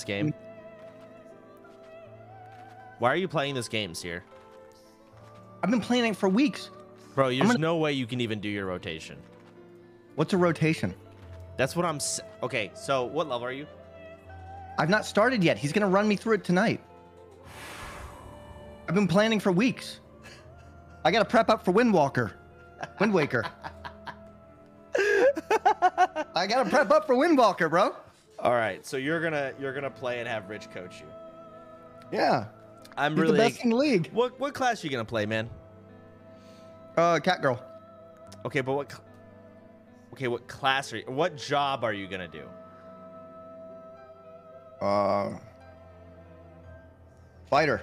this game. Why are you playing this game, Seer? I've been playing it for weeks. Bro, there's no way you can even do your rotation. What's a rotation? That's what I'm... Okay, so what level are you? I've not started yet. He's going to run me through it tonight. I've been planning for weeks. I got to prep up for Windwalker. Wind Waker. I got to prep up for Windwalker, bro. All right, so you're going to play and have Rich coach you. Yeah. I'm really the best in the league. What class are you going to play, man? Cat girl. Okay, but what class are you, what job are you going to do? Fighter.